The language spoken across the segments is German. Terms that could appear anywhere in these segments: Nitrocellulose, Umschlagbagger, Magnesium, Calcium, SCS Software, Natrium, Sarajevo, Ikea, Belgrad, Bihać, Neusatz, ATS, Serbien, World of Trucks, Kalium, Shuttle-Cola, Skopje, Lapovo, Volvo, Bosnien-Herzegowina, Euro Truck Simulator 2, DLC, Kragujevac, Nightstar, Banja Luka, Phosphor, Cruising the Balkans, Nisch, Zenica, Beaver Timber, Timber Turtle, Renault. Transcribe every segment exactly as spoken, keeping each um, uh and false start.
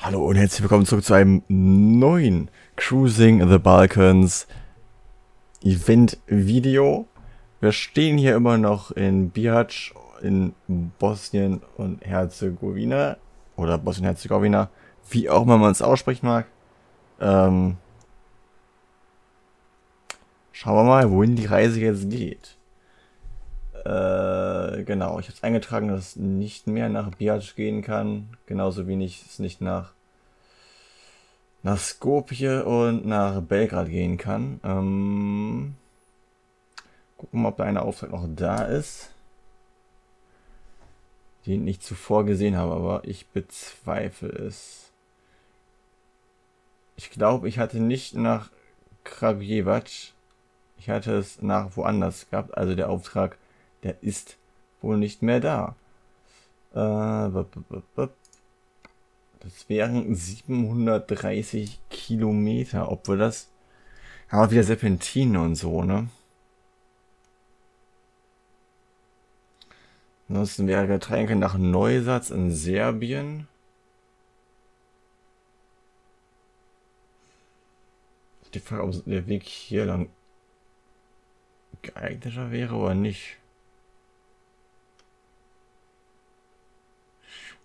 Hallo und herzlich willkommen zurück zu einem neuen Cruising the Balkans Event Video. Wir stehen hier immer noch in Bihać in Bosnien und Herzegowina oder Bosnien-Herzegowina, wie auch immer man es aussprechen mag. Ähm, schauen wir mal, wohin die Reise jetzt geht. Äh, genau, ich habe es eingetragen, dass es nicht mehr nach Bihać gehen kann. Genauso wenig es nicht nach, nach Skopje und nach Belgrad gehen kann. Ähm, gucken wir mal, ob da eine Auftrag noch da ist, den ich zuvor gesehen habe, aber ich bezweifle es. Ich glaube, ich hatte nicht nach Kragujevac, ich hatte es nach woanders gehabt, also der Auftrag, der ist wohl nicht mehr da. Das wären siebenhundertdreißig Kilometer, obwohl das... Aber wieder Serpentine und so, ne? Ansonsten wäre Getränke nach Neusatz in Serbien. Die Frage, ob der Weg hier lang geeigneter wäre oder nicht.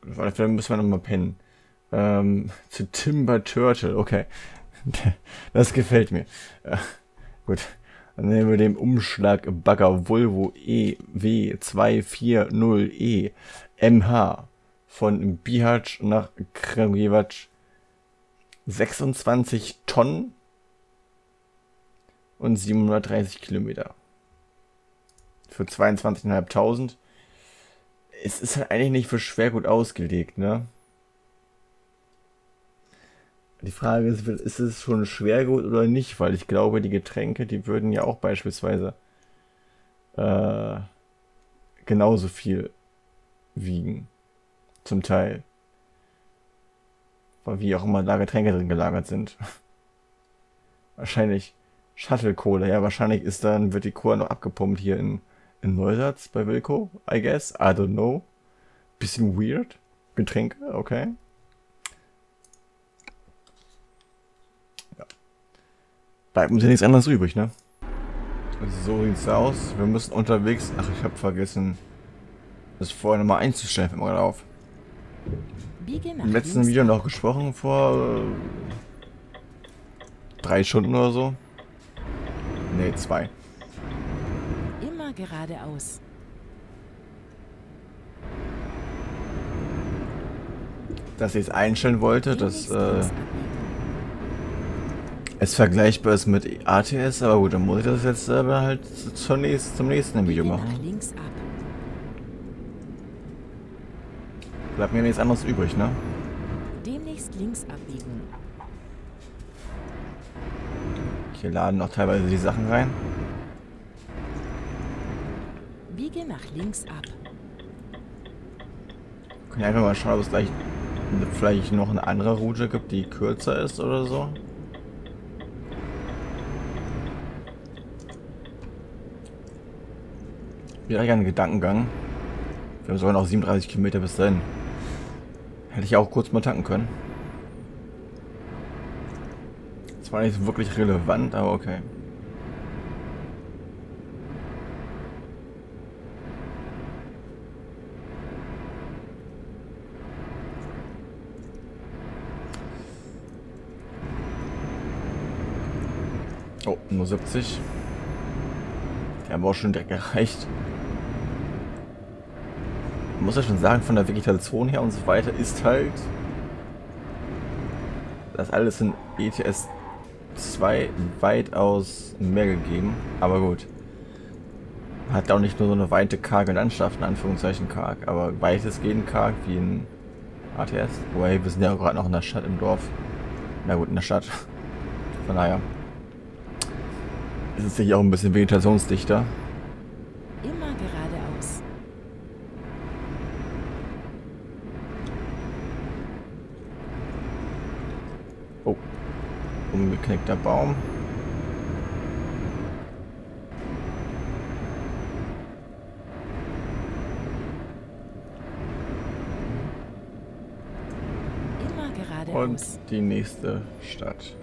Vielleicht müssen wir nochmal pennen. Ähm, zu Timber Turtle, okay. Das gefällt mir. Äh, gut. Dann nehmen wir den Umschlag Bagger Volvo E W zwei vier null E M H von Bihać nach Kragujevac. sechsundzwanzig Tonnen und siebenhundertdreißig Kilometer. Für zweiundzwanzigtausendfünfhundert. Es ist halt eigentlich nicht für Schwergut ausgelegt, ne? Die Frage ist, ist es schon Schwergut oder nicht? Weil ich glaube, die Getränke, die würden ja auch beispielsweise äh, genauso viel wiegen. Zum Teil. Weil wie auch immer da Getränke drin gelagert sind. Wahrscheinlich Shuttle-Cola. Ja, wahrscheinlich ist dann, wird die Cola noch abgepumpt hier in... In Neusatz bei Wilco, I guess. I don't know. Bisschen weird. Getränke, okay. Ja. Bleibt uns ja nichts anderes übrig, ne? So sieht's aus. Wir müssen unterwegs... Ach, ich habe vergessen, das vorher nochmal einzustellen. Fällt mir gerade auf. Im letzten Video noch gesprochen, vor... Äh, drei Stunden oder so. Ne, zwei. Geradeaus. Dass ich es einstellen wollte, dass äh, es vergleichbar ist mit A T S, aber gut, dann muss ich das jetzt aber äh, halt zum nächsten, zum nächsten Video machen. Bleibt mir nichts anderes übrig, ne? Demnächst links abbiegen. Hier laden noch teilweise die Sachen rein. Biege nach links ab. Können wir einfach mal schauen, ob es gleich vielleicht noch eine andere Route gibt, die kürzer ist oder so. Wieder gerne Gedankengang. Wir haben sogar noch siebenunddreißig Kilometer bis dahin. Hätte ich auch kurz mal tanken können. Zwar nicht wirklich relevant, aber okay. Oh, nur siebzig. Die haben wir auch schon direkt erreicht. Man muss ja schon sagen, von der Vegetation her und so weiter ist halt... Das alles in E T S zwei weitaus mehr gegeben. Aber gut. Man hat auch nicht nur so eine weite, karge Landschaft, in Anführungszeichen karg, aber weitestgehend karg wie in A T S. Wobei, wir sind ja gerade noch in der Stadt, im Dorf. Na gut, in der Stadt. Von daher. Es ist sicher auch ein bisschen vegetationsdichter. Immer geradeaus. Oh. Umgeknickter Baum. Immer Und die nächste Stadt.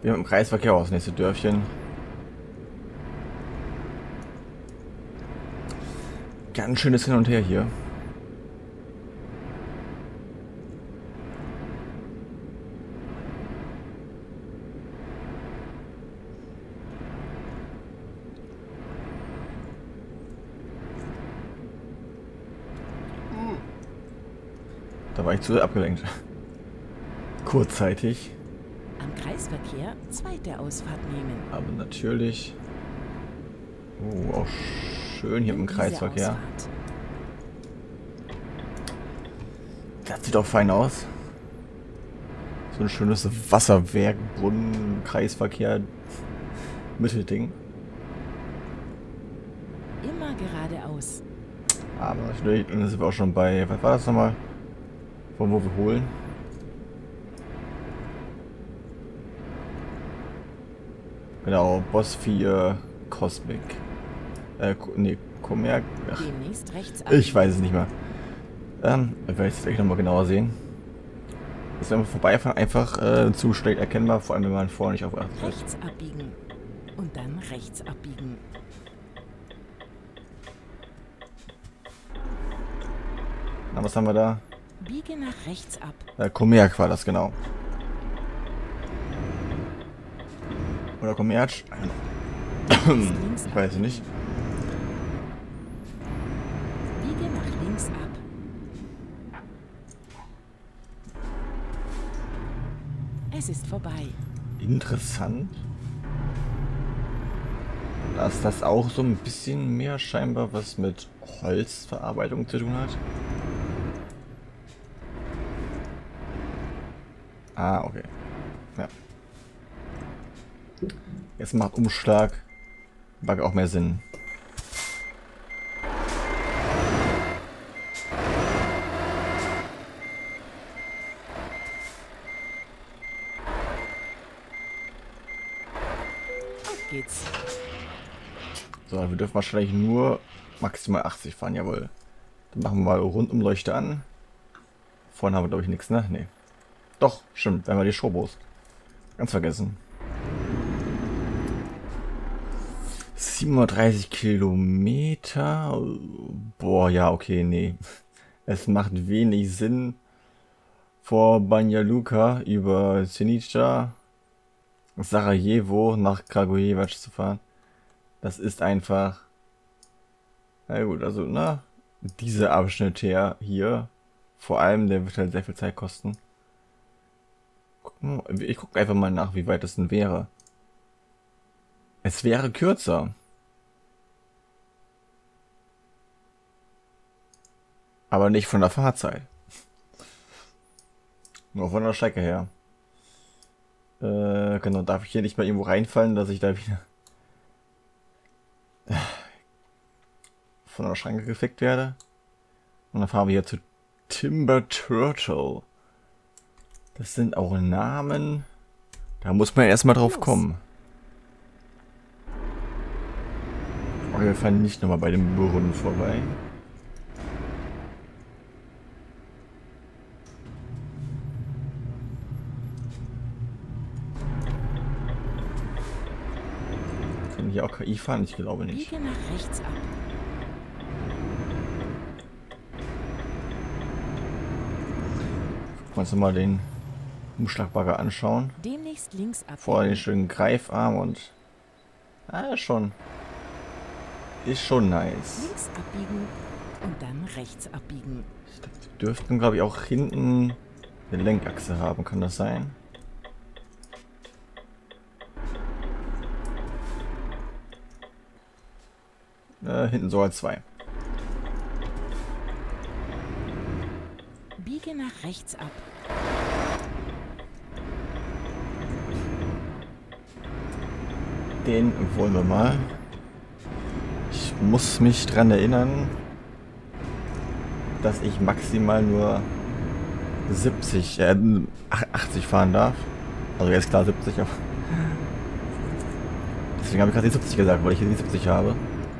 Wir haben im Kreisverkehr auch das nächste Dörfchen. Ganz schönes Hin und Her hier. Da war ich zu abgelenkt. Kurzzeitig. Am Kreisverkehr zweite Ausfahrt nehmen. Aber natürlich. Oh, auch schön hier im Kreisverkehr. Das sieht auch fein aus. So ein schönes Wasserwerk, Brunnen, Kreisverkehr, Mittelding. Immer geradeaus. Aber natürlich, dann sind wir auch schon bei, was war das nochmal? Von wo wir holen. Genau, Boss vier Cosmic. Äh, ne, Comerc. Ich weiß es nicht mehr. Ähm, ich werde es gleich nochmal genauer sehen. Das ist einfach vorbeifahren, einfach äh, zu schlecht erkennbar, vor allem wenn man vorher nicht auf achtet. Rechts abbiegen. Und dann rechts abbiegen. Na, was haben wir da? Biege nach rechts ab. Äh, Comerc war das, genau. Oder Comerc? Ich weiß nicht. Biege nach links ab. Es ist vorbei. Interessant. Dass das auch so ein bisschen mehr scheinbar was mit Holzverarbeitung zu tun hat. Ah, okay. Ja. Jetzt macht Umschlag Bagger auch mehr Sinn. Auf geht's. So, wir dürfen wahrscheinlich nur maximal achtzig fahren, jawohl. Dann machen wir mal Rundumleuchte an. Vorne haben wir glaube ich nichts, ne? Nee. Doch, stimmt, wenn wir die Schobos. Ganz vergessen. siebenhundertdreißig Kilometer. Boah, ja, okay, nee. Es macht wenig Sinn, vor Banja Luka über Zenica, Sarajevo nach Kragujevac zu fahren. Das ist einfach... Na gut, also, na, dieser Abschnitt hier, hier, vor allem, der wird halt sehr viel Zeit kosten. Ich gucke einfach mal nach, wie weit das denn wäre. Es wäre kürzer. Aber nicht von der Fahrzeit. Nur von der Strecke her. Äh, genau, darf ich hier nicht mal irgendwo reinfallen, dass ich da wieder von der Schranke gefickt werde. Und dann fahren wir hier zu Timber Turtle. Das sind auch Namen. Da muss man erstmal drauf kommen. Okay, wir fahren nicht nochmal bei dem Brunnen vorbei. Kann ich auch K I fahren? Ich glaube nicht. Biege nach rechts ab. Kannst du mal den Umschlagbagger anschauen. Demnächst links ab. Vorher den schönen Greifarm und... Ah, schon. Ist schon nice. Links abbiegen und dann rechts abbiegen. Ich glaub, wir dürften, glaube ich, auch hinten eine Lenkachse haben. Kann das sein? Äh, hinten sogar zwei. Biege nach rechts ab. Den wollen wir mal. Ich muss mich dran erinnern, dass ich maximal nur siebzig, äh, achtzig fahren darf. Also jetzt klar siebzig, aber deswegen habe ich gerade die siebzig gesagt, weil ich hier die siebzig habe.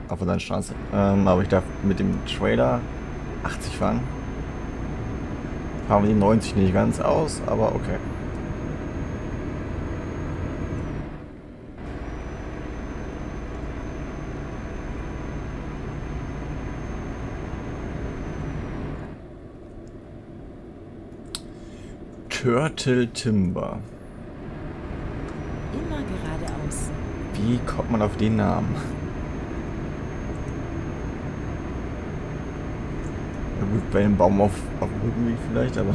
Auf unserer Straße. Ähm, aber ich darf mit dem Trailer achtzig fahren. fahren wir die neunzig nicht ganz aus, aber okay. Turtle Timber. Immer geradeaus. Wie kommt man auf den Namen? Na gut, bei dem Baum auf, auf irgendwie vielleicht, aber.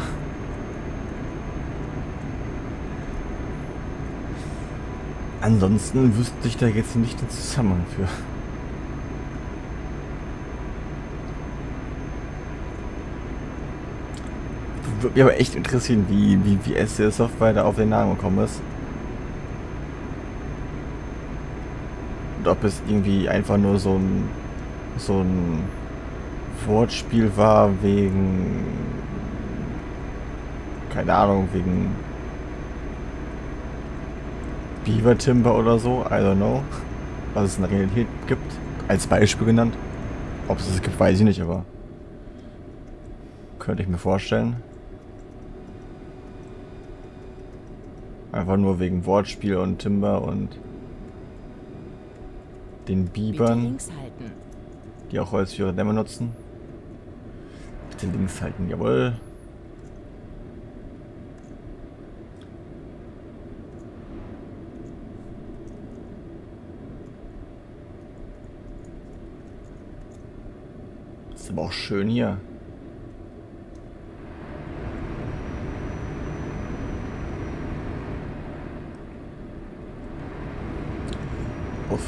Ansonsten wüsste ich da jetzt nicht den Zusammenhang für. Würde mich aber echt interessieren, wie, wie, wie S C S Software da auf den Namen gekommen ist. Und ob es irgendwie einfach nur so ein, so ein Wortspiel war wegen, keine Ahnung, wegen Beaver Timber oder so, I don't know, was es in der Realität gibt, als Beispiel genannt. Ob es es gibt, weiß ich nicht, aber könnte ich mir vorstellen. Einfach nur wegen Wortspiel und Timber und den Bibern, die auch Holz für ihre Dämme nutzen. Bitte links halten, jawohl. Ist aber auch schön hier.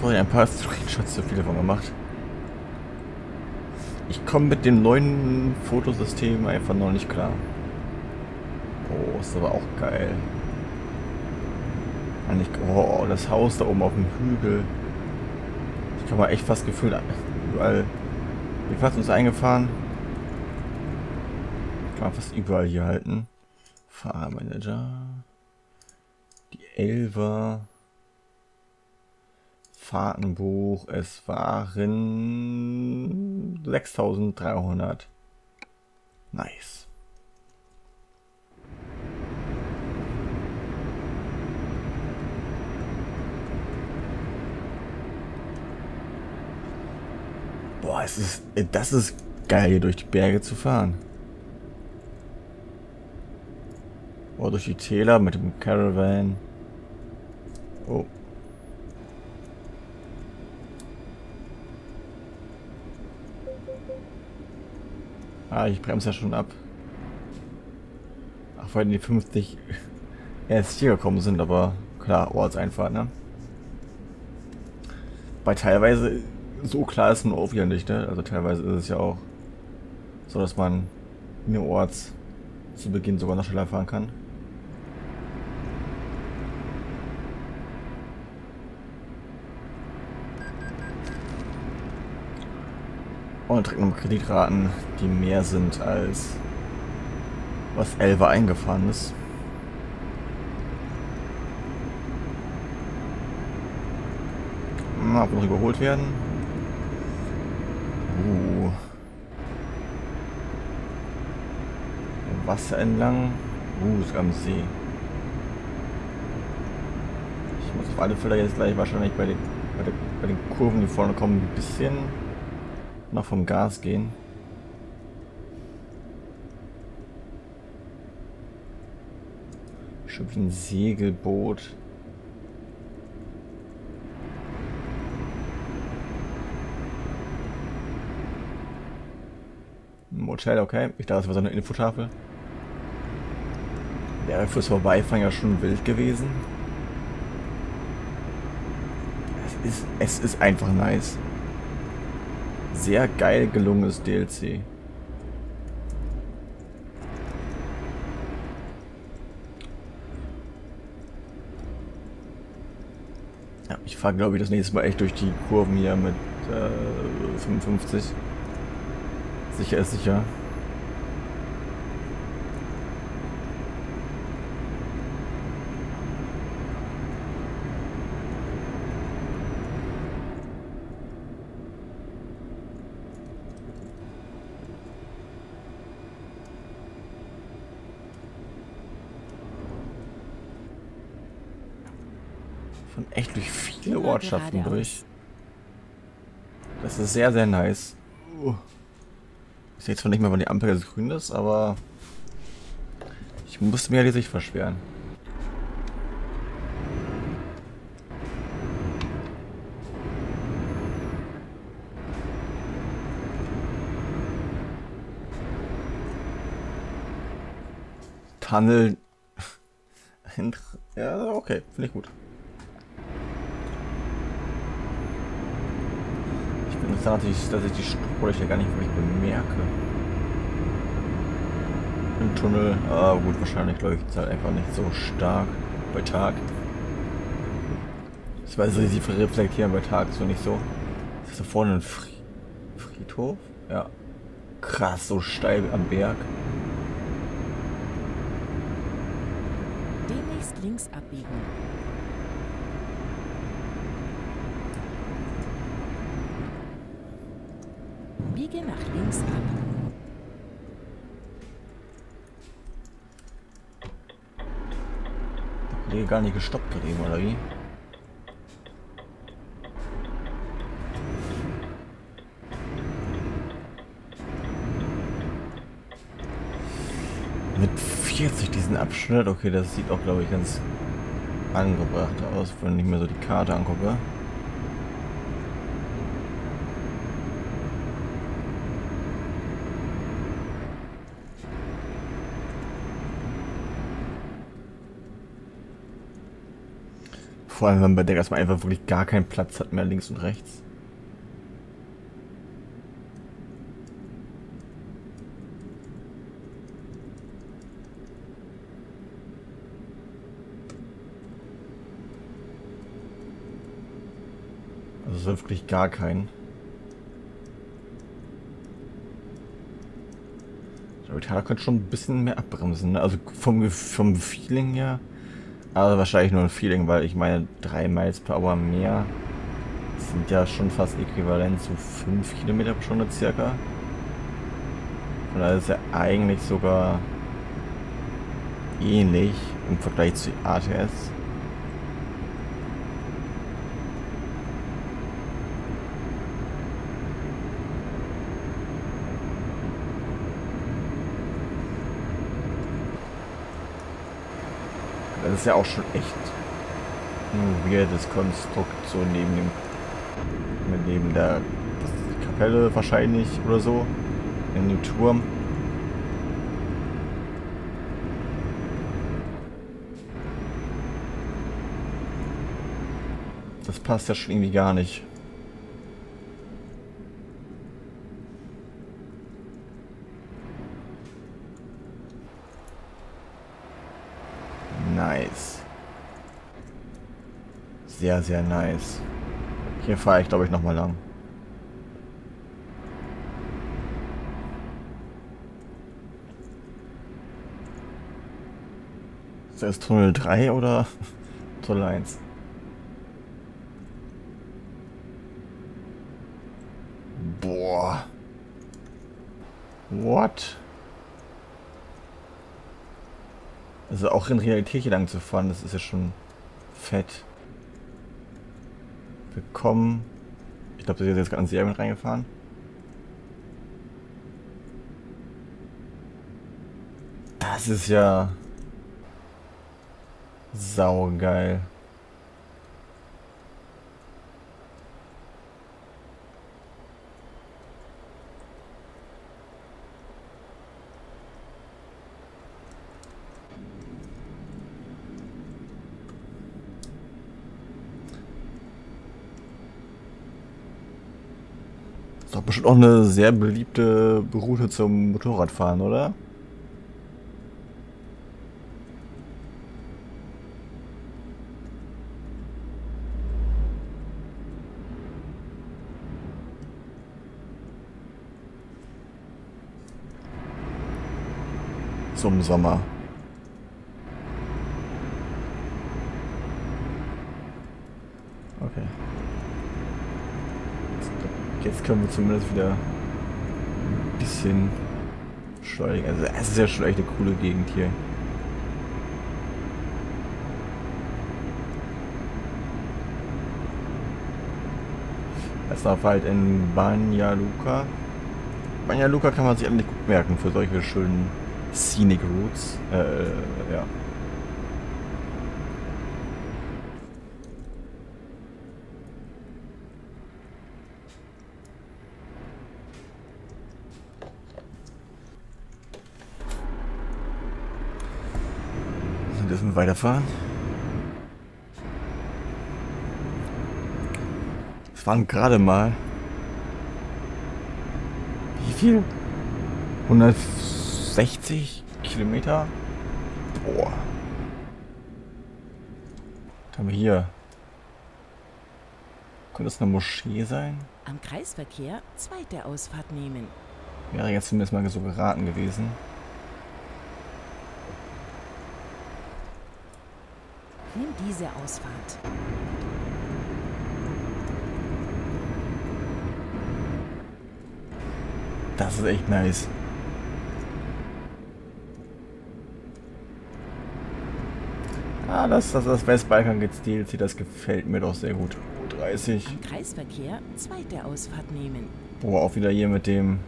Vorher ein paar Screenshots zu viel davon gemacht. Ich komme mit dem neuen Fotosystem einfach noch nicht klar. Oh, ist aber auch geil. Oh, das Haus da oben auf dem Hügel. Ich komme echt fast gefühlt überall. Wir fast uns eingefahren. Kann man fast überall hier halten. Fahrermanager. Die Elfer. Fahrtenbuch, es waren sechstausenddreihundert. Nice. Boah, es ist, das ist geil, hier durch die Berge zu fahren. Boah, durch die Täler mit dem Caravan. Oh. Ah, ich bremse ja schon ab. Ach, weil die fünfzig erst hier gekommen sind, aber klar, Ortseinfahrt, ne? Bei teilweise, so klar ist man auch wieder nicht, ne? Also teilweise ist es ja auch so, dass man in den Orts zu Beginn sogar noch schneller fahren kann. Und direkt um Kreditraten, die mehr sind als was Elva eingefahren ist. Mal noch überholt werden. Uh. Wasser entlang. Uh, ist am See. Ich muss auf alle Fälle jetzt gleich wahrscheinlich bei den, bei den, bei den Kurven, die vorne kommen, ein bisschen noch vom Gas gehen. Schon wie ein Segelboot. Ein Motel, okay. Ich dachte, es war so eine Infotafel. Wäre fürs Vorbeifahren ja schon wild gewesen. Es ist, es ist einfach nice. Sehr geil gelungenes D L C. Ja, ich fahre, glaube ich, das nächste Mal echt durch die Kurven hier mit äh, fünfundfünfzig. Sicher ist sicher. Von echt durch viele Ortschaften durch. Das ist sehr, sehr nice. Uh. Ich sehe jetzt zwar nicht mehr, wann die Ampel jetzt grün ist, aber ich musste mir ja die Sicht versperren. Tunnel. Ja, okay, finde ich gut. Ich bin jetzt natürlich, dass ich die Strolche gar nicht wirklich bemerke. Im Tunnel, ah gut, wahrscheinlich leuchtet es halt einfach nicht so stark bei Tag. Ich weiß, dass sie reflektieren bei Tag, so nicht so. Ist das da vorne ein Fri Friedhof? Ja. Krass, so steil am Berg. Links abbiegen. Biege nach links ab. Der gar nicht gestoppt hat eben, oder wie? Sich diesen Abschnitt, okay, das sieht auch, glaube ich, ganz angebracht aus, wenn ich mir so die Karte angucke. Vor allem, wenn bei der erstmal einfach wirklich gar keinen Platz hat mehr links und rechts. Wirklich gar keinen. Der Retailer könnte schon ein bisschen mehr abbremsen, ne? Also vom, vom Feeling her. Also wahrscheinlich nur ein Feeling, weil ich meine, drei Miles per Hour mehr sind ja schon fast äquivalent zu fünf Kilometer pro Stunde circa. Und da ist ja eigentlich sogar ähnlich im Vergleich zu A T S. Das ist ja auch schon echt ein weirdes Konstrukt, so neben dem, neben der Kapelle wahrscheinlich oder so, in dem Turm. Das passt ja schon irgendwie gar nicht. Nice. Sehr, sehr nice. Hier fahre ich, glaube ich, nochmal lang. Ist das Tunnel drei oder Tunnel eins? Boah. What? Also auch in Realität hier lang zu fahren, das ist ja schon fett. Wir kommen... Ich glaube, das ist jetzt gerade in Serbien reingefahren. Das ist ja... saugeil. Bestimmt auch eine sehr beliebte Route zum Motorradfahren, oder? Zum Sommer. Okay. Jetzt können wir zumindest wieder ein bisschen beschleunigen. Also es ist ja schon echt eine coole Gegend hier. Es darf halt in Banja Luka. Banja Luka kann man sich eigentlich gut merken für solche schönen Scenic Routes. Äh, ja. Dürfen wir weiterfahren? Es waren gerade mal wie viel? hundertsechzig Kilometer? Boah. Was haben wir hier? Könnte das eine Moschee sein? Am Kreisverkehr zweite Ausfahrt nehmen. Wäre jetzt zumindest mal so geraten gewesen. Nimm diese Ausfahrt. Das ist echt nice. Ah, das, das, das Westbalkan geht D L C, das gefällt mir doch sehr gut. dreißig. Am Kreisverkehr zweite Ausfahrt nehmen. Boah, auch wieder hier mit dem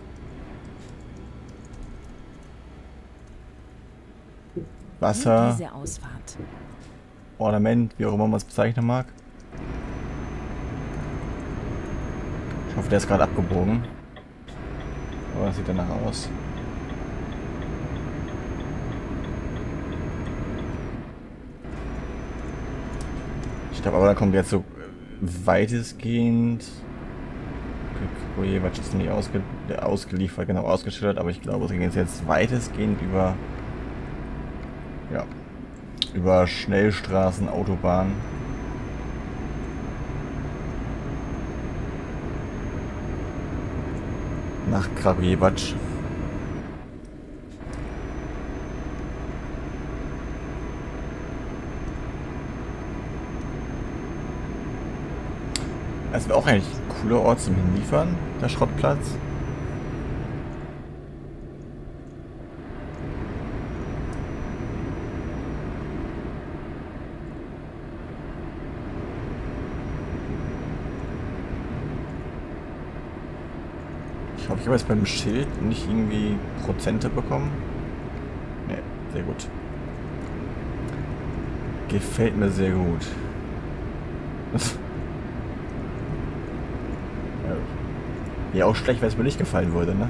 Wasser. Nimm diese Ausfahrt. Ornament, wie auch immer man es bezeichnen mag. Ich hoffe, der ist gerade abgebogen. Aber das sieht danach aus. Ich glaube aber, da kommt jetzt so weitestgehend. Kragujevac ist nicht ausge ausgeliefert, genau ausgeschildert, aber ich glaube, es geht jetzt weitestgehend über. Ja. Über Schnellstraßen, Autobahnen. Nach Kragujevac. Das wäre auch eigentlich ein cooler Ort zum Hinliefern, der Schrottplatz. Ich habe jetzt beim Schild nicht irgendwie Prozente bekommen. Ne, sehr gut. Gefällt mir sehr gut. Ja, auch schlecht, weil es mir nicht gefallen würde, ne?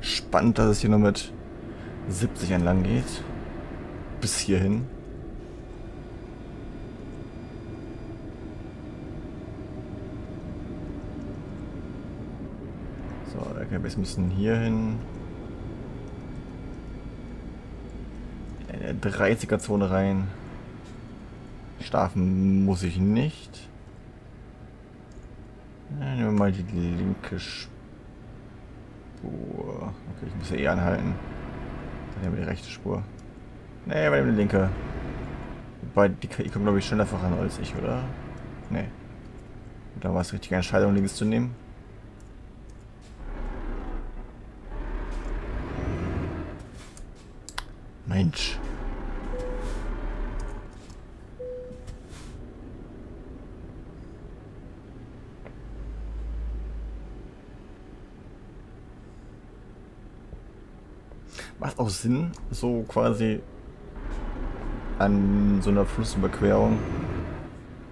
Spannend, dass es hier nur mit siebzig entlang geht. Bis hierhin. So, L K Ws müssen hier hin. In der dreißiger Zone rein. Schlafen muss ich nicht. Nehmen wir mal die linke Spur. Okay, ich muss ja eh anhalten. Dann nehmen wir die rechte Spur. Nee, wir nehmen die linke. Wobei, die K I kommt, glaube ich, schneller voran als ich, oder? Nee. Da war es richtige Entscheidung, links zu nehmen. Mensch. Macht auch Sinn, so quasi an so einer Flussüberquerung.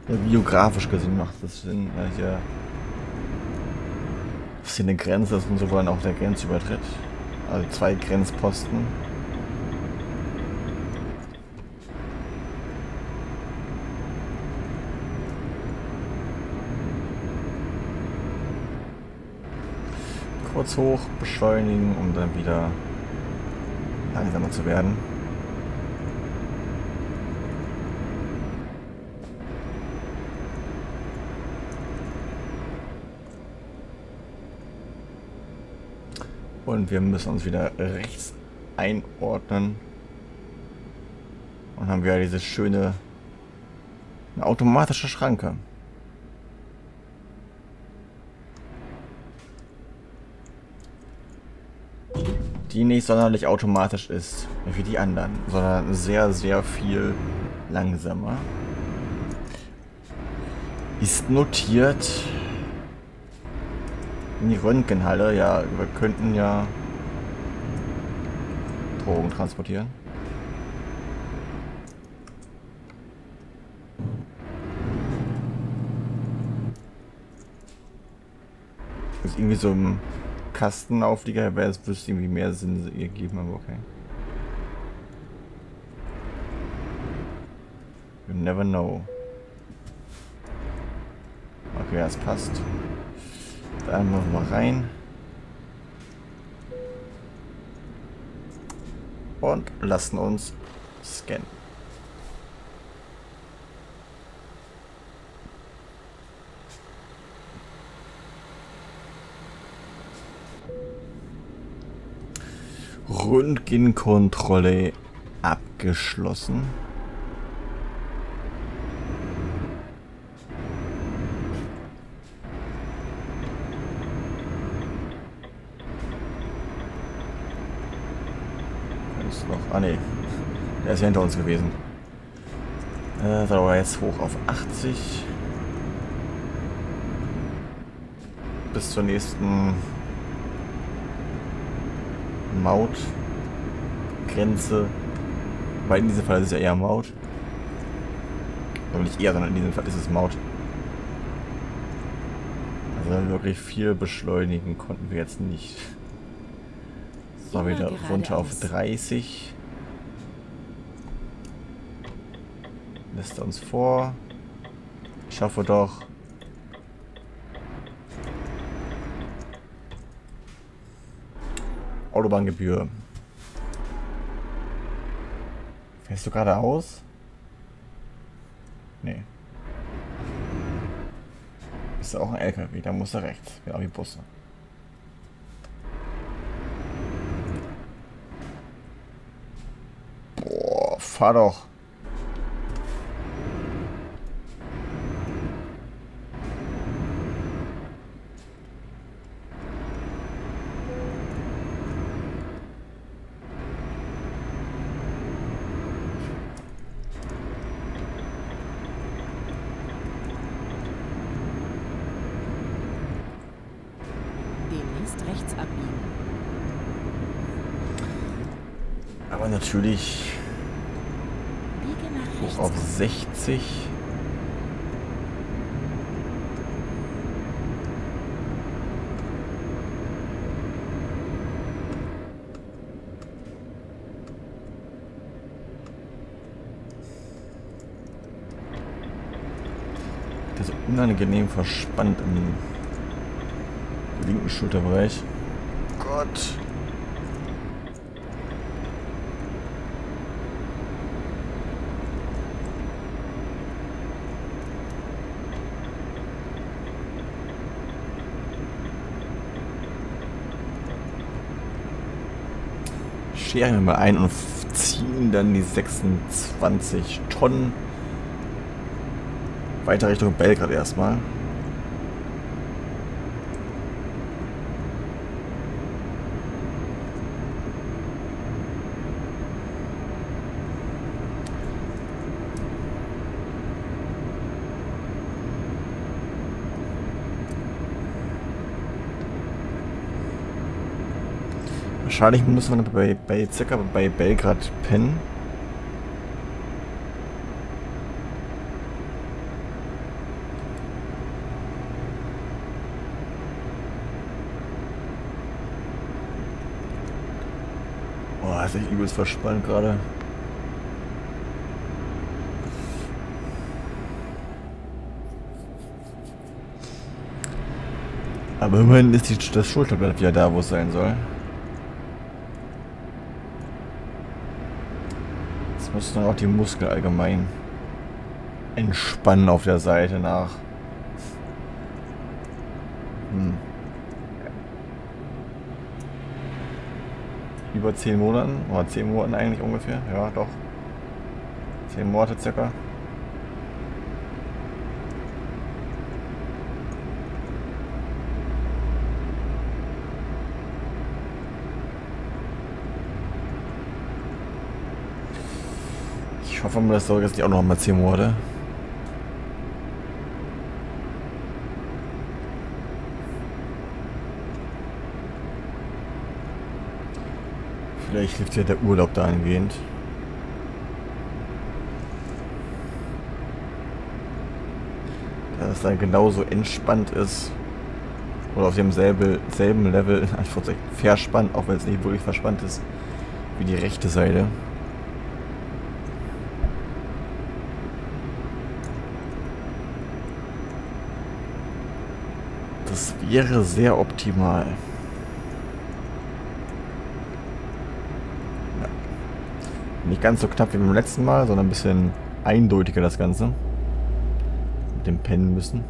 Ja, geografisch gesehen macht das Sinn, weil hier, dass hier eine Grenze ist und sogar auch der Grenzübertritt. Also zwei Grenzposten. Kurz hoch, beschleunigen und dann wieder langsamer zu werden. Und wir müssen uns wieder rechts einordnen. Und haben wir diese schöne eine automatische Schranke. die nicht sonderlich automatisch ist, wie die anderen, sondern sehr, sehr viel langsamer. Ist notiert in die Röntgenhalle. Ja, wir könnten ja Drogen transportieren. Ist irgendwie so ein Kastenauflieger, wäre es, wüsste irgendwie mehr Sinn ergeben, aber okay. You never know. Okay, das passt. Dann machen wir rein. Und lassen uns scannen. Röntgenkontrolle abgeschlossen. Ist noch. Ah ne. Der ist ja hinter uns gewesen. Äh, da war jetzt hoch auf achtzig. Bis zur nächsten Mautgrenze, weil in diesem Fall ist es ja eher Maut. Aber nicht eher, sondern in diesem Fall ist es Maut. Also wirklich viel beschleunigen konnten wir jetzt nicht. So, wieder runter auf dreißig. Lässt er uns vor. Ich hoffe doch. Autobahngebühr. Fährst du geradeaus? Nee. Ist ja auch ein L K W, da muss er rechts. Genau wie Busse. Boah, fahr doch. Natürlich hoch auf sechzig. Das ist unangenehm verspannt im linken Schulterbereich. Gott. Scheren wir mal ein und ziehen dann die sechsundzwanzig Tonnen weiter Richtung Belgrad erstmal. Wahrscheinlich müssen wir bei, bei, circa bei Belgrad pennen. Oh, das ist echt übelst verspannt gerade. Aber immerhin ist die, das Schulterblatt wieder da, wo es sein soll. Muss dann auch die Muskeln allgemein entspannen auf der Seite nach. Hm. Über zehn Monaten, oder zehn Monaten eigentlich ungefähr, ja doch. zehn Monate circa. Ich hoffe mal, dass der jetzt nicht auch noch mal zehn wurde. Vielleicht hilft ja der Urlaub dahingehend. Dass es dann genauso entspannt ist. Oder auf demselben selben Level, in Anführungszeichen, verspannt, auch wenn es nicht wirklich verspannt ist, wie die rechte Seite. Das wäre sehr optimal. Ja. Nicht ganz so knapp wie beim letzten Mal, sondern ein bisschen eindeutiger das Ganze. Mit dem Pennen müssen.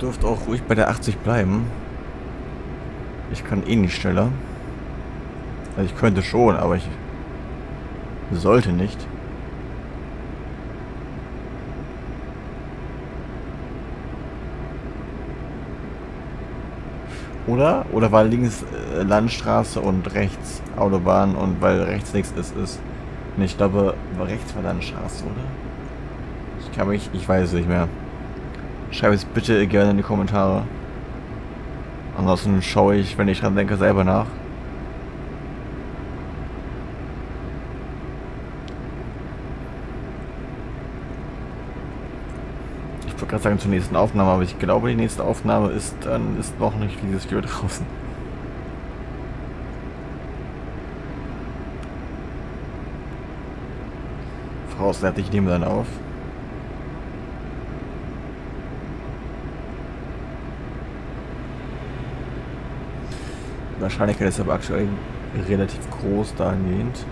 Dürfte auch ruhig bei der achtzig bleiben. Ich kann eh nicht schneller. Also ich könnte schon, aber ich sollte nicht. Oder? Oder weil links äh, Landstraße und rechts Autobahn und weil rechts nichts ist, ist. Nee, ich glaube, rechts war Landstraße, oder? Ich kann mich, ich weiß es nicht mehr. Schreibe es bitte gerne in die Kommentare. Ansonsten schaue ich, wenn ich dran denke, selber nach. Ich wollte gerade sagen zur nächsten Aufnahme, aber ich glaube, die nächste Aufnahme ist dann ist noch nicht dieses Video draußen. Voraussetzlich, ich nehme dann auf. Wahrscheinlichkeit ist aber aktuell relativ groß dahingehend.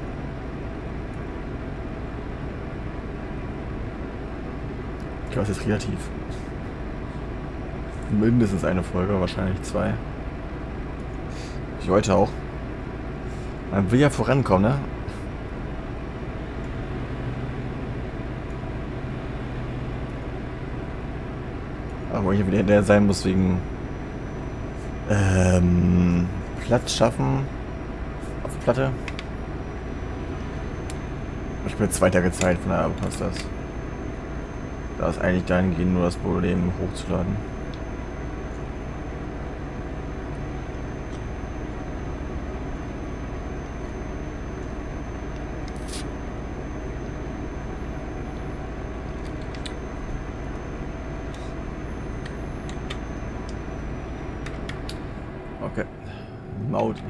Ich weiß jetzt relativ. Mindestens eine Folge, wahrscheinlich zwei. Ich heute auch. Man will ja vorankommen, ne? Aber ich wieder der sein muss wegen ähm Platz schaffen auf Platte. Ich bin zwei Tage Zeit, von daher passt das. Da ist eigentlich dahingehend nur das Problem, hochzuladen.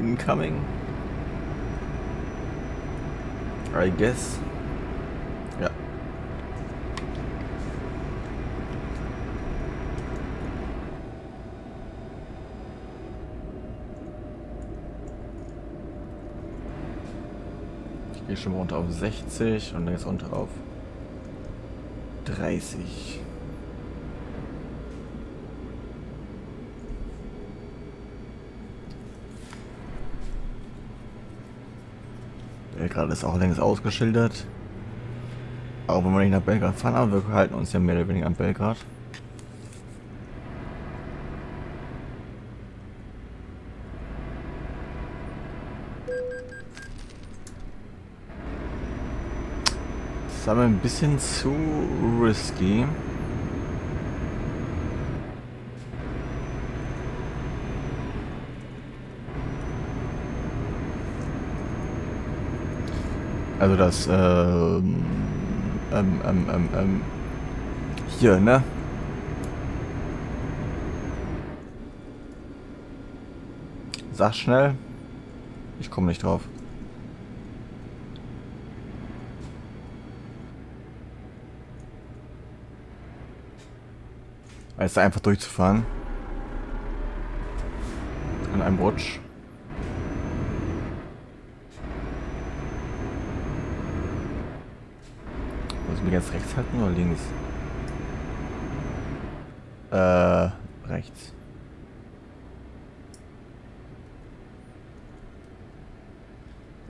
Incoming, I guess. Ja. Ich gehe schon mal runter auf sechzig und dann jetzt runter auf dreißig. Belgrad ist auch längst ausgeschildert. Auch wenn wir nicht nach Belgrad fahren, aber wir halten uns ja mehr oder weniger an Belgrad. Das ist aber ein bisschen zu risky. Also das, ähm, ähm, ähm, ähm, ähm, hier, ne? Sag schnell. Ich komme nicht drauf. Weißt du, einfach durchzufahren. in einem Rutsch. Muss man jetzt rechts halten oder links? Äh, rechts.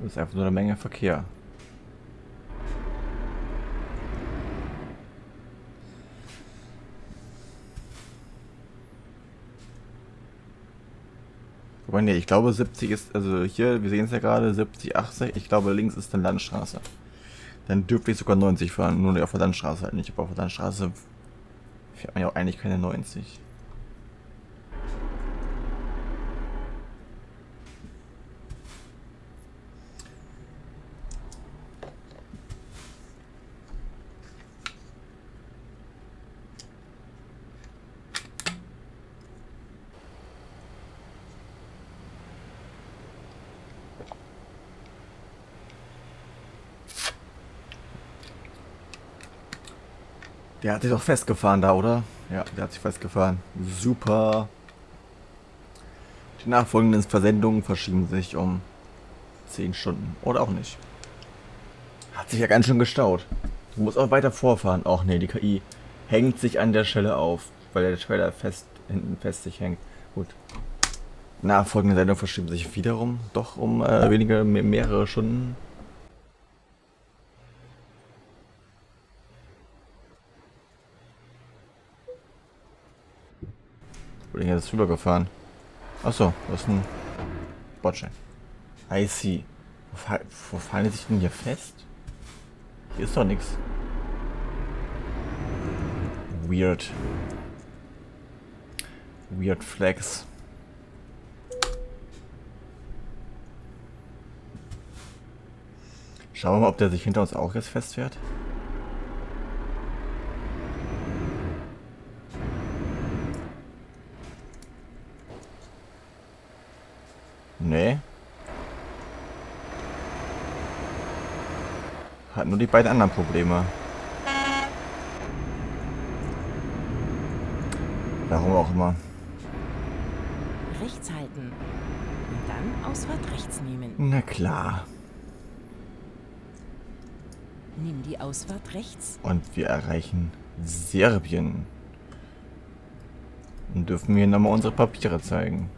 Das ist einfach nur eine Menge Verkehr. Wobei, nee, ich glaube siebzig ist, also hier, wir sehen es ja gerade, siebzig, achtzig, ich glaube links ist eine Landstraße. Dann dürfte ich sogar neunzig fahren, nur auf der Landstraße halt nicht, aber auf der Landstraße fährt man ja auch eigentlich keine neunzig. Der hat sich doch festgefahren da, oder? Ja, der hat sich festgefahren. Super. Die nachfolgenden Versendungen verschieben sich um zehn Stunden. Oder auch nicht. Hat sich ja ganz schön gestaut. Du musst auch weiter vorfahren. Och nee, die K I hängt sich an der Stelle auf, weil der Trailer fest hinten fest sich hängt. Gut. Nachfolgende Sendungen verschieben sich wiederum doch um äh, wenige, mehrere Stunden. Wurde hier jetzt rübergefahren. Achso, das ist ein Bordstein. I see. Wo, fa wo fallen sich denn hier fest? Hier ist doch nichts. Weird. Weird Flex. Schauen wir mal, ob der sich hinter uns auch jetzt festfährt. Nee. Hat nur die beiden anderen Probleme. Warum auch immer. Rechts halten. Und dann Ausfahrt rechts nehmen. Na klar. Nimm die Ausfahrt rechts. Und wir erreichen Serbien. Und dürfen hier nochmal unsere Papiere zeigen.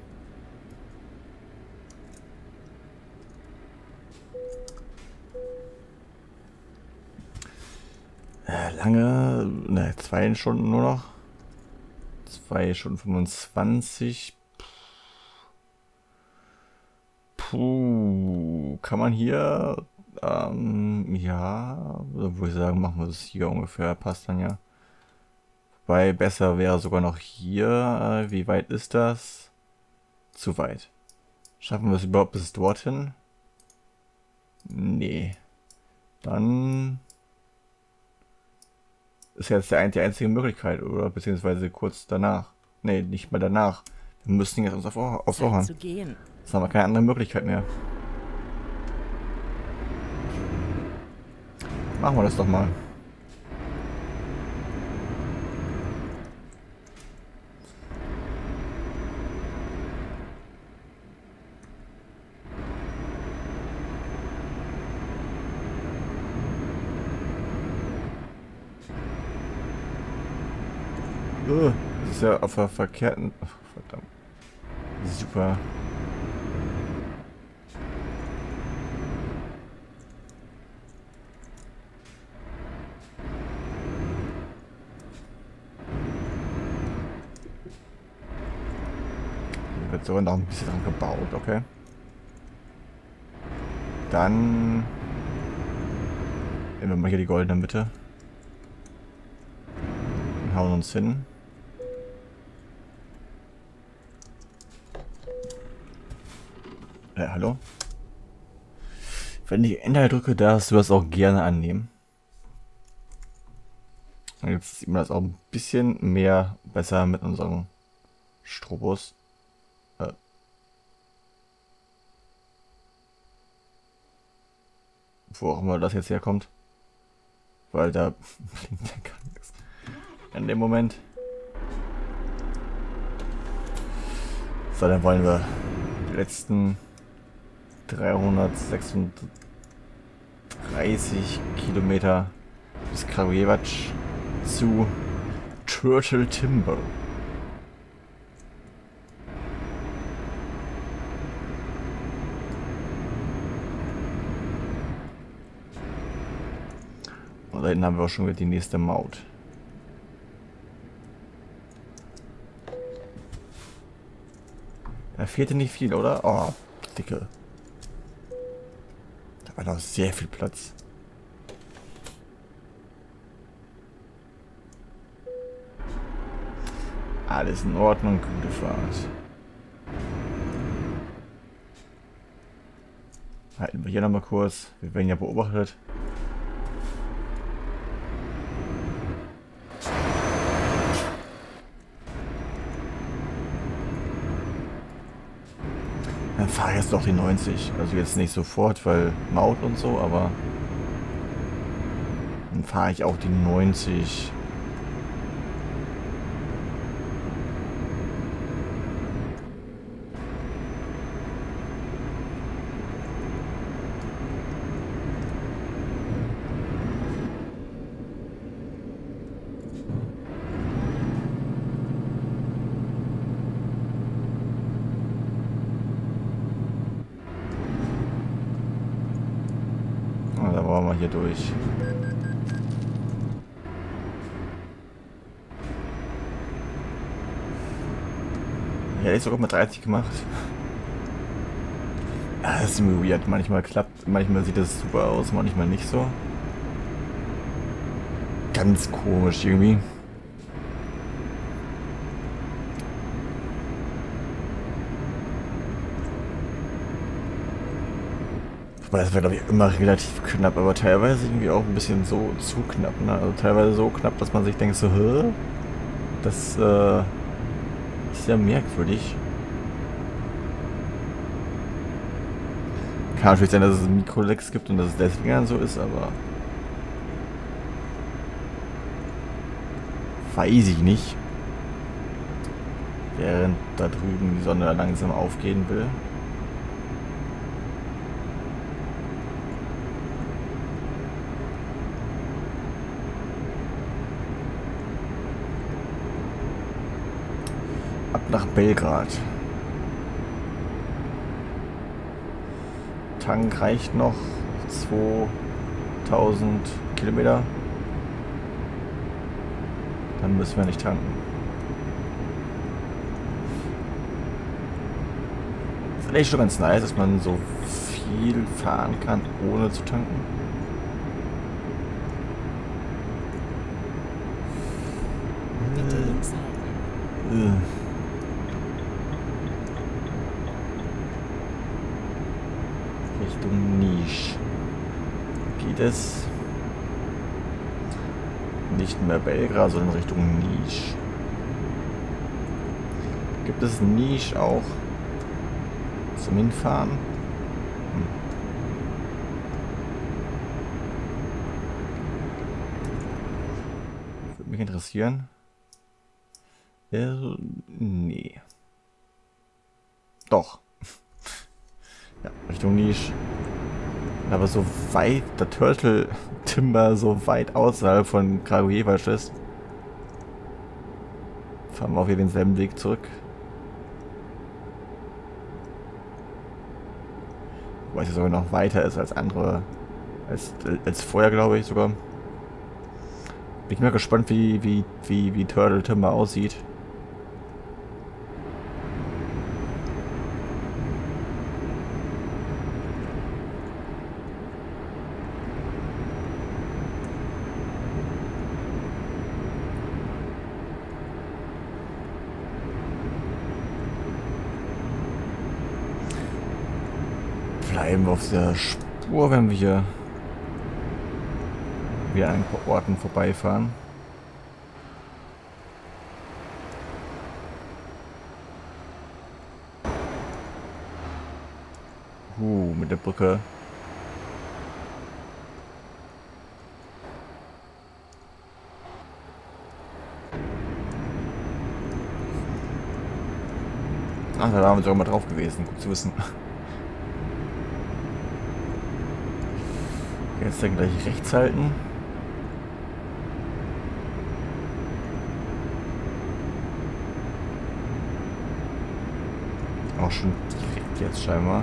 Lange, ne, zwei Stunden nur noch. zwei Stunden fünfundzwanzig. Puh, kann man hier, ähm, ja, würde ich sagen, machen wir das hier ungefähr, passt dann ja. Wobei, besser wäre sogar noch hier, äh, wie weit ist das? Zu weit. Schaffen wir es überhaupt bis dorthin? Nee. Dann... ist jetzt die einzige Möglichkeit, oder? Beziehungsweise kurz danach. Nee, nicht mal danach. Wir müssen jetzt uns auf, aufs Ohr haben. Jetzt haben wir keine andere Möglichkeit mehr. Machen wir das doch mal. Das ist ja auf der verkehrten... Oh, verdammt. Super. Hier wird sogar noch ein bisschen dran gebaut, okay. Dann... nehmen wir mal hier die goldene Mitte. Und hauen uns hin. Äh, hallo? Wenn ich Enter drücke, darfst du das auch gerne annehmen. Und jetzt sieht man das auch ein bisschen mehr besser mit unserem Strobus. Äh. Wo auch immer das jetzt herkommt. Weil da blinkt ja gar nichts. In dem Moment. So, dann wollen wir... letzten dreihundertsechsunddreißig Kilometer bis Kragujevac zu Turtle Timber. Und da hinten haben wir auch schon wieder die nächste Maut. Da fehlte nicht viel, oder? Oh, dicke. Da war noch sehr viel Platz. Alles in Ordnung, gute Fahrt. Halten wir hier nochmal kurz. Wir werden ja beobachtet. Dann fahre jetzt doch die neunzig. Also jetzt nicht sofort, weil Maut und so, aber dann fahre ich auch die neunzig. Hier durch. Ja, ich sogar mal dreißig gemacht. Das ist irgendwie weird. Manchmal klappt, manchmal sieht das super aus, manchmal nicht so. Ganz komisch irgendwie. Das war, glaube ich, immer relativ knapp, aber teilweise irgendwie auch ein bisschen so zu knapp, ne? Also teilweise so knapp, dass man sich denkt so, hä? Das äh, ist ja merkwürdig. Kann natürlich sein, dass es einen Mikrolex gibt und dass es deswegen dann so ist, aber weiß ich nicht. Während da drüben die Sonne langsam aufgehen will. Nach Belgrad. Tank reicht noch. zweitausend Kilometer. Dann müssen wir nicht tanken. Das ist echt schon ganz nice, dass man so viel fahren kann, ohne zu tanken. Äh. Richtung Nisch geht es nicht mehr Belgrad, sondern Richtung Nisch. Gibt es Nisch auch zum Hinfahren? Hm. Würde mich interessieren. Äh, nee. Doch. Ja, Richtung Nisch. Aber so weit der Turtle Timber so weit außerhalb von Kragujevac ist, fahren wir auch wieder denselben Weg zurück. Wobei es sogar noch weiter ist als andere, als, als vorher, glaube ich sogar. Bin ich mal gespannt, wie, wie, wie, wie Turtle Timber aussieht. Bleiben wir auf der Spur, wenn wir hier wieder an ein paar Orten vorbeifahren. Uh, mit der Brücke. Ach, da waren wir doch mal drauf gewesen, gut zu wissen. Jetzt dann gleich rechts halten. Auch schon direkt jetzt scheinbar.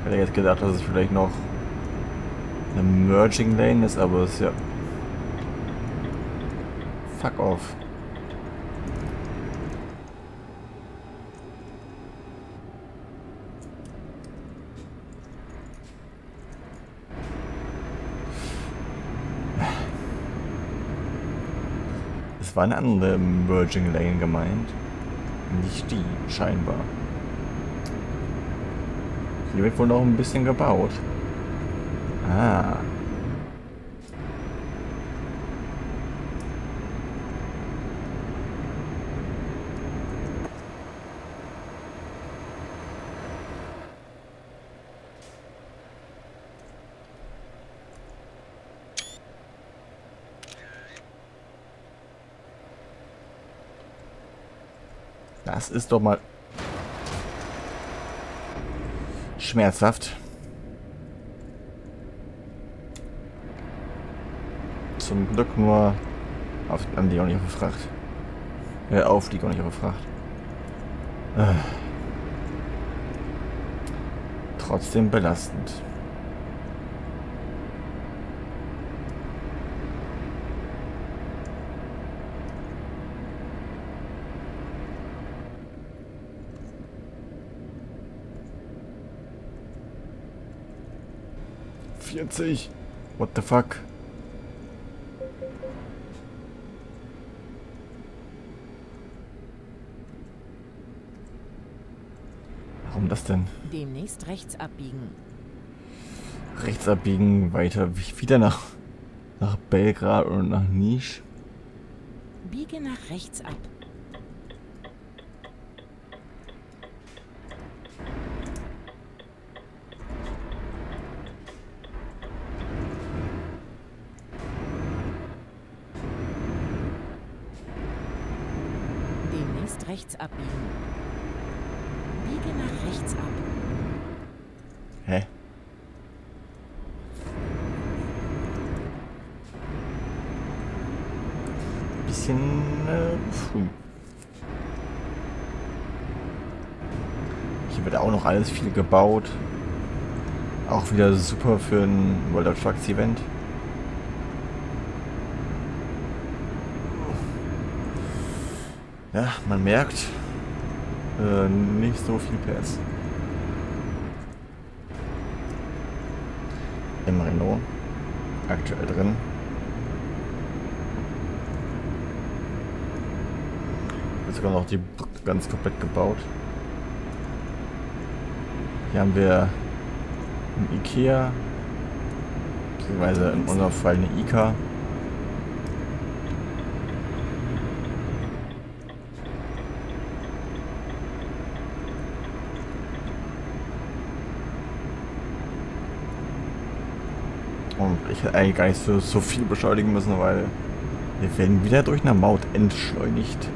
Ich hätte jetzt gedacht, dass es vielleicht noch eine Merging Lane ist, aber es ist ja... Fuck off. Es war eine andere Merging Lane gemeint. Nicht die, scheinbar. Hier wird wohl noch ein bisschen gebaut. Ah. Das ist doch mal schmerzhaft. Zum Glück nur auf an die auch nicht auf Fracht. Äh, auf die auch nicht auf Fracht. Äh. Trotzdem belastend. vierzig. What the fuck? Warum das denn? Demnächst rechts abbiegen. Rechts abbiegen, weiter wieder nach nach Belgrad und nach Nisch. Biege nach rechts ab. Rechts abbiegen. Biege nach rechts ab. Hä? Bisschen äh, früh. Hier wird auch noch alles viel gebaut. Auch wieder super für ein World of Trucks Event. Ja, man merkt, äh, nicht so viel P S. Im Renault, aktuell drin. Jetzt sogar noch die Brücke ganz komplett gebaut. Hier haben wir ein Ikea, beziehungsweise in unserem Fall eine Ika. Ich hätte eigentlich gar nicht so, so viel beschleunigen müssen, weil wir werden wieder durch eine Maut entschleunigt.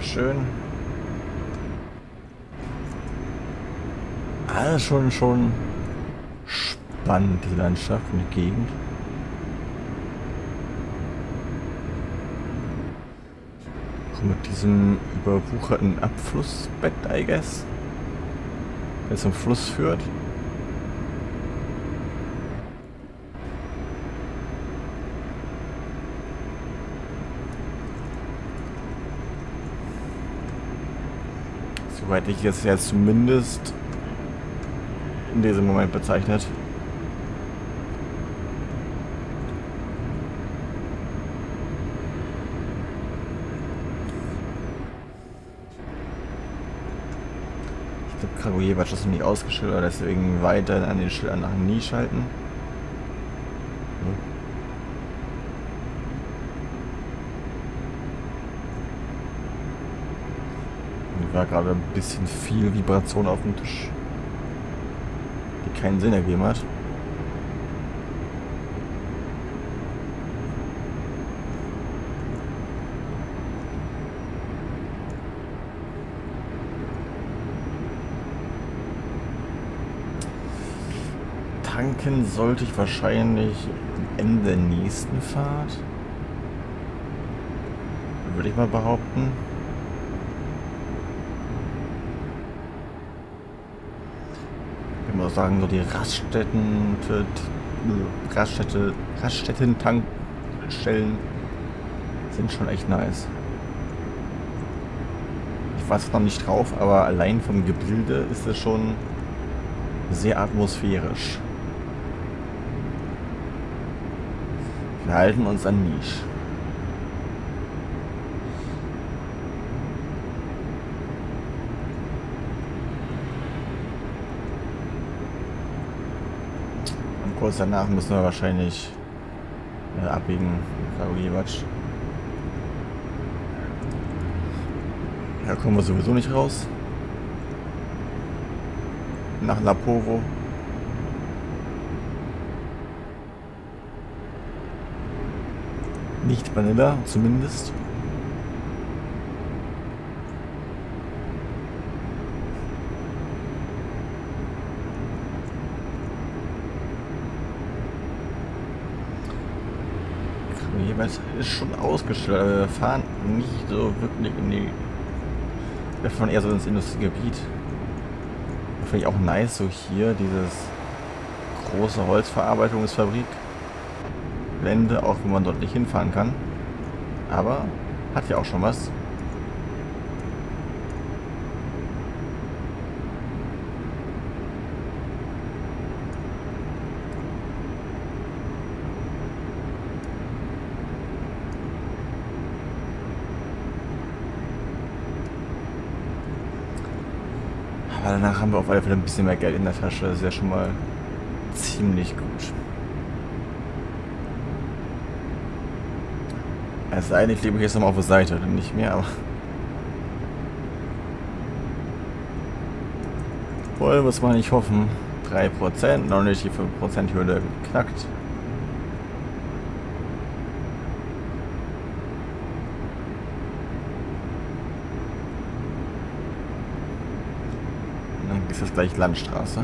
Schön. Alles ah, schon, schon spannend, die Landschaft und die Gegend. Auch mit diesem überwucherten Abflussbett, I guess, der zum Fluss führt. Soweit ich es jetzt zumindest in diesem Moment bezeichnet. Kragujevac ist noch nicht ausgeschildert, deswegen weiter an den Schildern nach Nisch halten. Da war gerade ein bisschen viel Vibration auf dem Tisch, die keinen Sinn ergeben hat. Tanken sollte ich wahrscheinlich am Ende der nächsten Fahrt, würde ich mal behaupten. Ich würde mal sagen, so die Raststätten, Raststätte, Raststätten, Tankstellen sind schon echt nice. Ich war es noch nicht drauf, aber allein vom Gebilde ist es schon sehr atmosphärisch. Wir halten uns an Nisch. Und kurz danach müssen wir wahrscheinlich äh, abbiegen. Kragujevac. Da kommen wir sowieso nicht raus. Nach Lapovo. Nicht Vanilla, zumindest. Jeweils ist schon ausgestellt, aber wir fahren nicht so wirklich in die... Wir fahren eher so ins Industriegebiet. Finde ich auch nice, so hier dieses große Holzverarbeitungsfabrik. Gelände, auch wenn man dort nicht hinfahren kann. Aber hat ja auch schon was. Aber danach haben wir auf alle Fälle ein bisschen mehr Geld in der Tasche. Das ist ja schon mal ziemlich gut. Es sei denn, ich lebe jetzt nochmal auf der Seite, oder nicht mehr, aber... Wollen wir es mal nicht hoffen. drei Prozent, noch nicht die fünf Prozent-Hürde geknackt. Und dann ist das gleich Landstraße.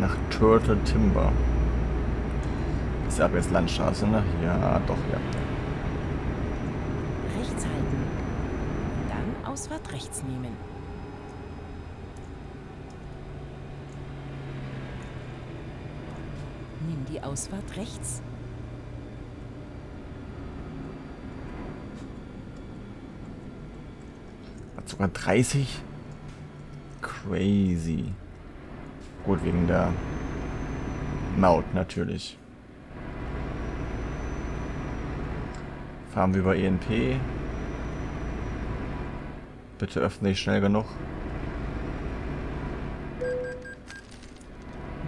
Nach Turtle Timber. Ist ab jetzt Landstraße, ne? Ja, doch, ja. Rechts halten. Dann Ausfahrt rechts nehmen. Nimm die Ausfahrt rechts. Hat sogar dreißig? Crazy. Gut, wegen der Maut natürlich. Fahren wir über E N P. Bitte öffne ich schnell genug.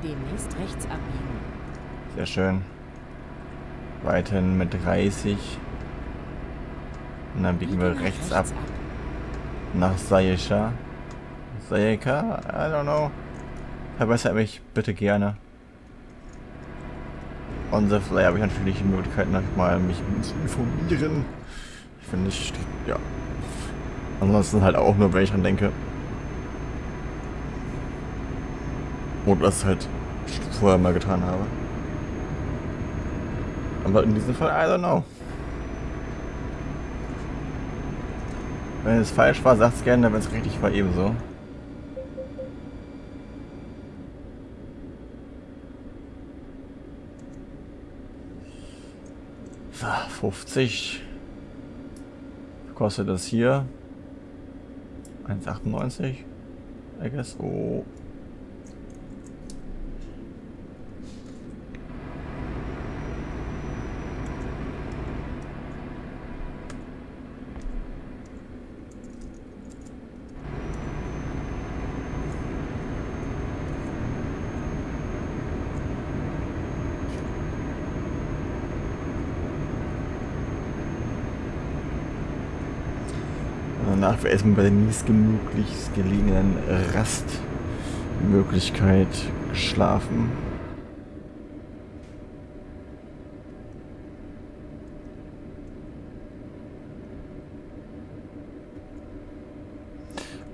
Demnächst rechts abbiegen. Sehr schön. Weiterhin mit dreißig. Und dann biegen wir rechts ab. Nach Zenica. Zenica? I don't know. Verbessert mich bitte gerne. On the Fly habe ich natürlich die Möglichkeit, nochmal mich zu informieren. Ich finde ich, ja. Ansonsten halt auch nur, wenn ich dran denke. Und was halt ich vorher mal getan habe. Aber in diesem Fall, I don't know. Wenn es falsch war, sagt's gerne, wenn es richtig war, ebenso. fünfzig kostet das hier eins Komma achtundneunzig, I guess. Oh. Danach wäre erstmal bei der nächstgemütlichst gelegenen Rastmöglichkeit geschlafen.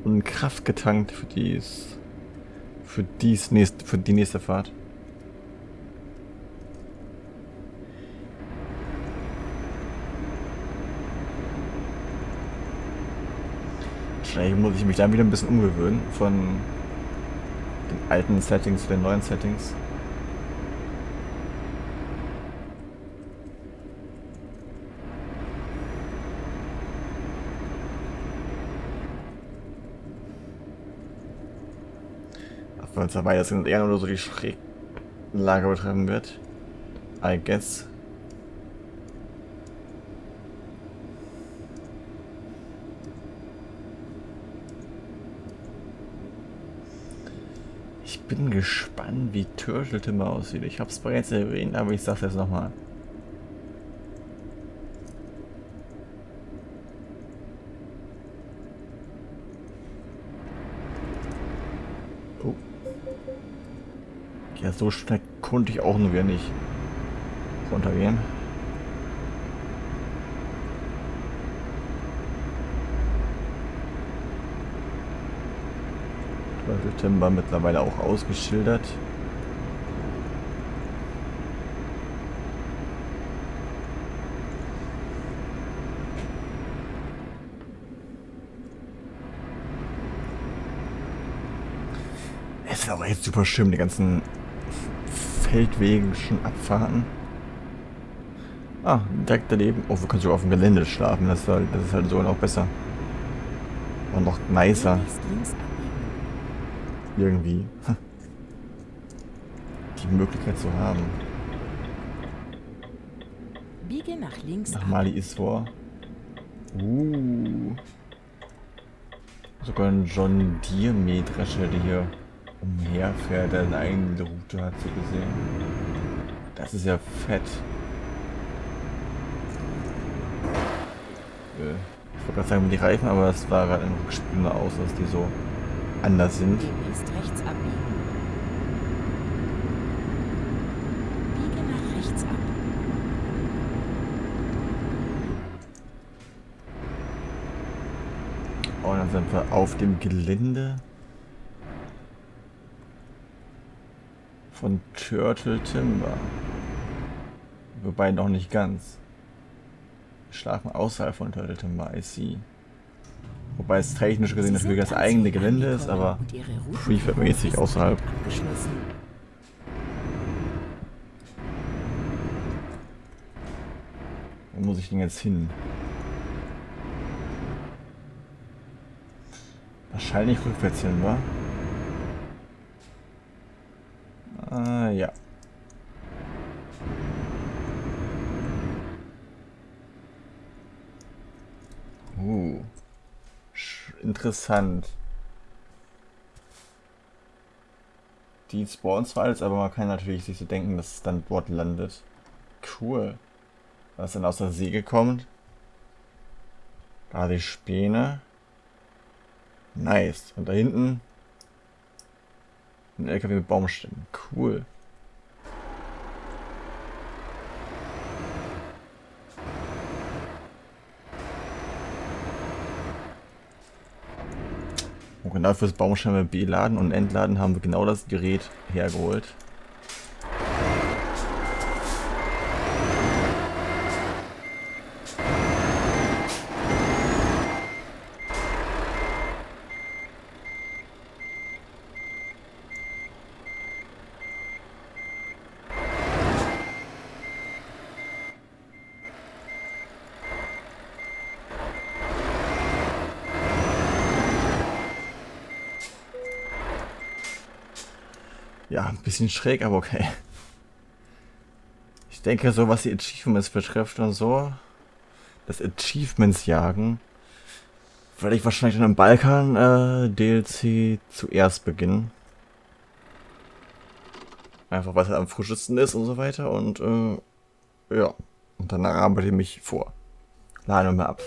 Und Kraft getankt für dies, für dies nächst, für die nächste Fahrt. Wahrscheinlich muss ich mich dann wieder ein bisschen umgewöhnen von den alten Settings zu den neuen Settings. Weil es dabei das sind eher nur so die Schräglage betreiben wird. I guess. Ich bin gespannt, wie Turtle Timber aussieht. Ich habe es bereits erwähnt, aber ich sage es nochmal. Ja, so schnell konnte ich auch nur wieder nicht runtergehen. Turtle Timber mittlerweile auch ausgeschildert. Es ist aber jetzt super schön, die ganzen Feldwegen schon abfahren. Ah, direkt daneben. Oh, wir können sogar auf dem Gelände schlafen. Das ist halt, das ist halt so noch besser. Und noch nicer. Irgendwie. Die Möglichkeit zu haben. Biege nach links. Nach Mali ist vor. Uh. Sogar ein John Deere Mähdrescher, der hier umherfährt, der eine eigene Route hat, so gesehen. Das ist ja fett. Ich wollte gerade sagen, mit den Reifen, aber es war gerade im Rückspiel aus, dass die so anders sind. Links rechts abbiegen. Biege nach rechts ab. Und dann sind wir auf dem Gelände von Turtle Timber. Wobei noch nicht ganz. Wir schlafen außerhalb von Turtle Timber, I see. Wobei es technisch gesehen natürlich das eigene Gelände ist, aber prefermäßig außerhalb. Wo muss ich denn jetzt hin? Wahrscheinlich rückwärts hin, wa? Ah, ja. Uh. Interessant. Die spawnen zwar alles, aber man kann natürlich sich so denken, dass es dann dort landet. Cool. Was dann aus der Säge kommt. Da die Späne. Nice. Und da hinten ein L K W mit Baumstämmen. Cool. Und genau fürs Baumstämme beladen und entladen haben wir genau das Gerät hergeholt. Ja, ein bisschen schräg, aber okay. Ich denke, so was die Achievements betrifft und so, das Achievements-Jagen, werde ich wahrscheinlich in einem Balkan-D L C äh, zuerst beginnen. Einfach, weil es halt am frischesten ist und so weiter und äh, ja, und danach arbeite ich mich vor. Lade mal ab.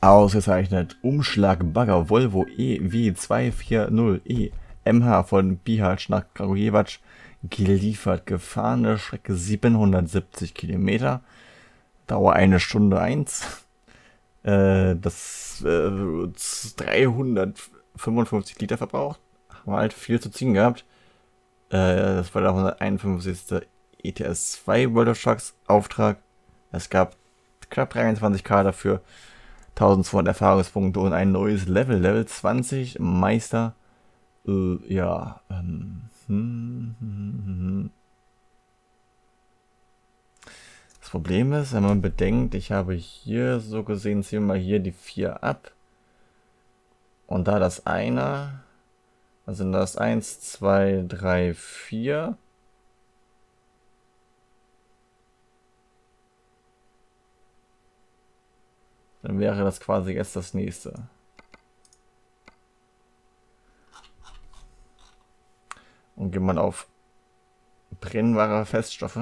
Ausgezeichnet, Umschlag Bagger Volvo E W zwei vier null E M H von Bihać nach Kragujevac geliefert. Gefahrene Strecke siebenhundertsiebzig Kilometer, Dauer eine Stunde eins, äh, das äh, dreihundertfünfundfünfzig Liter verbraucht. Haben wir halt viel zu ziehen gehabt. Äh, das war der hunderteinundfünfzigste A T S zwei World Trucks Auftrag. Es gab knapp dreiundzwanzig K dafür, tausendzweihundert Erfahrungspunkte und ein neues Level, Level zwanzig, Meister. Äh, ja. Ähm, hm, hm, hm. Das Problem ist, wenn man bedenkt, ich habe hier, so gesehen, ziehen wir mal hier die vier ab. Und da das einer, also sind das eins, zwei, drei, vier. Dann wäre das quasi jetzt das nächste. Und geht man auf brennbare Feststoffe,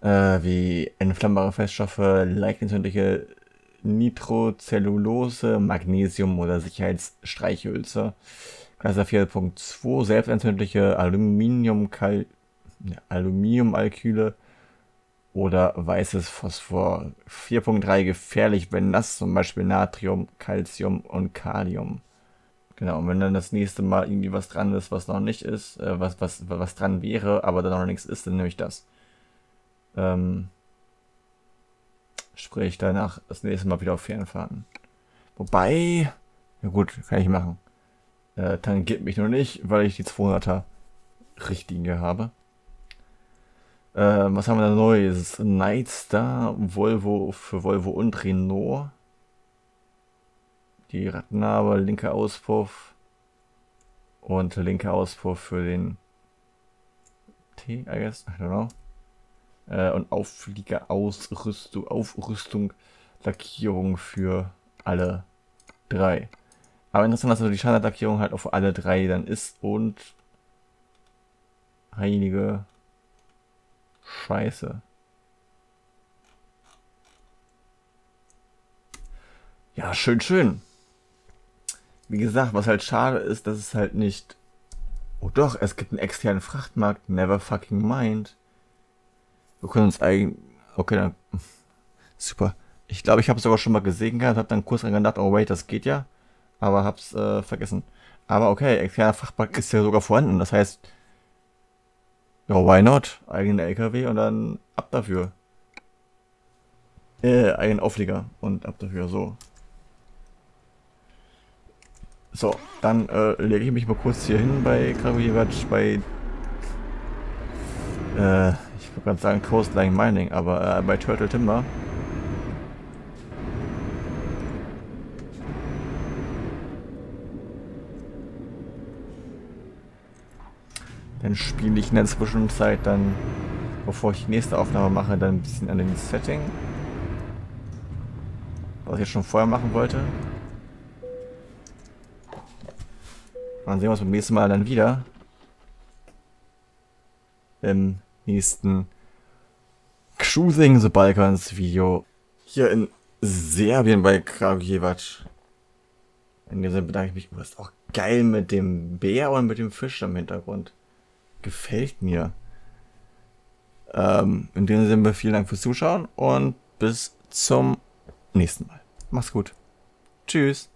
äh, wie entflammbare Feststoffe, leicht entzündliche Nitrocellulose, Magnesium oder Sicherheitsstreichhölzer. Klasse vier Punkt zwei, selbstentzündliche Aluminium, Kal Aluminiumalkyle oder weißes Phosphor. vier Punkt drei, gefährlich, wenn nass, zum Beispiel Natrium, Calcium und Kalium. Genau, und wenn dann das nächste Mal irgendwie was dran ist, was noch nicht ist, äh, was, was, was dran wäre, aber dann noch nichts ist, dann nehme ich das. Ähm, sprich, danach das nächste Mal wieder auf Fernfahren. Wobei, ja gut, kann ich machen. Äh, tangiert mich nur nicht, weil ich die zweihunderter Richtlinie habe. Was haben wir da Neues? Nightstar, Volvo für Volvo und Renault. Die Rattennabe, linker Auspuff. Und linker Auspuff für den T, I guess, I don't know. Äh, und Aufflieger, Ausrüstung, Aufrüstung, Lackierung für alle drei. Aber interessant, dass also die Standardlackierung halt auf alle drei dann ist und einige Scheiße. Ja, schön, schön. Wie gesagt, was halt schade ist, dass es halt nicht... Oh doch, es gibt einen externen Frachtmarkt. Never fucking mind. Wir können uns eigentlich... Okay, dann... Super. Ich glaube, ich habe es sogar schon mal gesehen gehabt. Habe dann kurz dran gedacht, oh wait, das geht ja. Aber hab's äh, vergessen. Aber okay, externer Frachtmarkt ist ja sogar vorhanden. Das heißt... Ja, why not? Eigenen L K W und dann ab dafür. Äh, eigenen Auflieger und ab dafür, so. So, dann äh, lege ich mich mal kurz hier hin bei Kragujevac, bei... Äh, ich würde gerade sagen Coastline Mining, aber äh, bei Turtle Timber. Dann spiele ich in der Zwischenzeit dann, bevor ich die nächste Aufnahme mache, dann ein bisschen an dem Setting. Was ich jetzt schon vorher machen wollte. Dann sehen wir uns beim nächsten Mal dann wieder. Im nächsten Cruising the Balkans Video. Hier in Serbien bei Kragujevac. In dem Sinne bedanke ich mich. Oh, ist auch geil mit dem Bär und mit dem Fisch im Hintergrund. Gefällt mir. Ähm, in dem Sinne, vielen Dank fürs Zuschauen und bis zum nächsten Mal. Mach's gut. Tschüss.